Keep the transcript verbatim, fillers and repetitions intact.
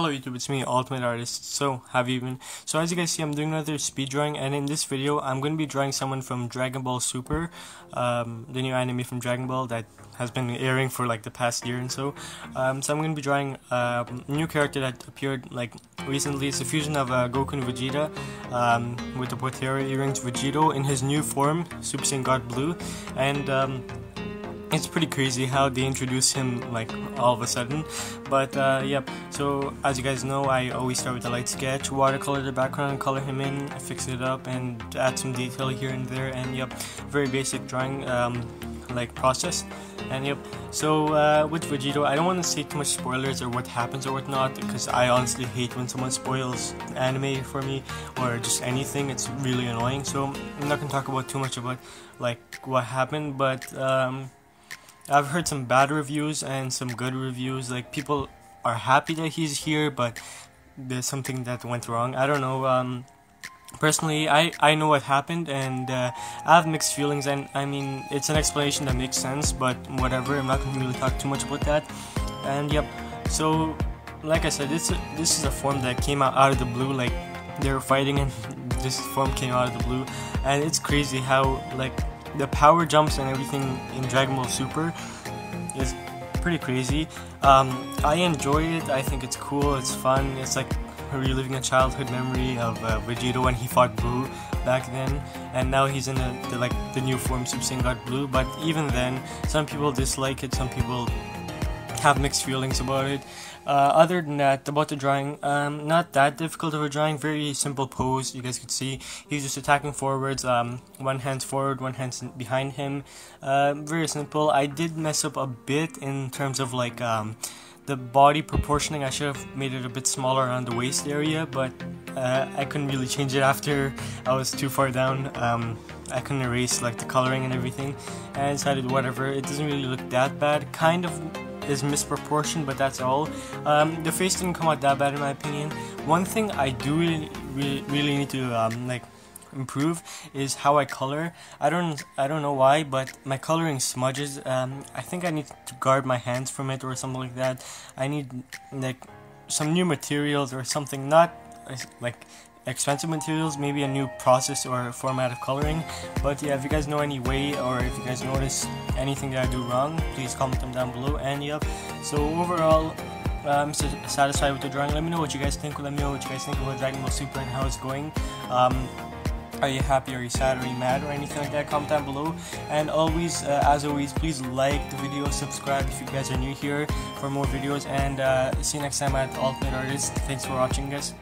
Hello YouTube, it's me, Ultimate Artist. So, have you been? So as you guys see, I'm doing another speed drawing, and in this video, I'm going to be drawing someone from Dragon Ball Super, um, the new anime from Dragon Ball that has been airing for like the past year and so. Um, so I'm going to be drawing a new character that appeared like recently. It's a fusion of uh, Goku and Vegeta um, with the Potara earrings, Vegito in his new form, Super Saiyan God Blue, and um, it's pretty crazy how they introduce him like all of a sudden, but uh, yep. So as you guys know, I always start with a light sketch, watercolor the background, color him in, fix it up, and add some detail here and there, and yep, very basic drawing um, like process, and yep. So uh, with Vegito, I don't want to say too much spoilers or what happens or whatnot, because I honestly hate when someone spoils anime for me or just anything. It's really annoying. So I'm not gonna talk about too much about like what happened, but um. I've heard some bad reviews and some good reviews. Like, people are happy that he's here, but there's something that went wrong. I don't know. Um, personally, I, I know what happened, and uh, I have mixed feelings. And I mean, it's an explanation that makes sense, but whatever. I'm not going to really talk too much about that. And yep. So, like I said, this this is a form that came out out of the blue. Like, they were fighting, and this form came out of the blue, and it's crazy how like. The power jumps and everything in Dragon Ball Super is pretty crazy. Um, I enjoy it. I think it's cool. It's fun. It's like reliving a childhood memory of uh, Vegito when he fought Buu back then, and now he's in the, the like the new form Super Saiyan God Blue. But even then, some people dislike it. Some people have mixed feelings about it. Uh, other than that, about the drawing, um, not that difficult of a drawing, very simple pose, you guys could see, he's just attacking forwards, um, one hand's forward, one hand's behind him, uh, very simple. I did mess up a bit in terms of like, um, the body proportioning. I should have made it a bit smaller around the waist area, but uh, I couldn't really change it after I was too far down. Um, I couldn't erase like the coloring and everything, and I decided whatever, it doesn't really look that bad, kind of. Is misproportioned, but that's all. Um, the face didn't come out that bad in my opinion. One thing I do really, really, really need to um, like improve is how I color. I don't, I don't know why, but my coloring smudges. Um, I think I need to guard my hands from it or something like that. I need like some new materials or something, not like expensive materials, maybe a new process or format of coloring. But yeah, if you guys know any way or if you guys notice anything that I do wrong, please comment them down below. And yep, so overall I'm satisfied with the drawing. Let me know what you guys think. Let me know what you guys think about Dragon Ball Super and how it's going. Um, are you happy, are you sad, are you mad or anything like that? Comment down below, and always uh, as always, please like the video, subscribe if you guys are new here for more videos, and uh, see you next time at Ultimate Artist. Thanks for watching, guys.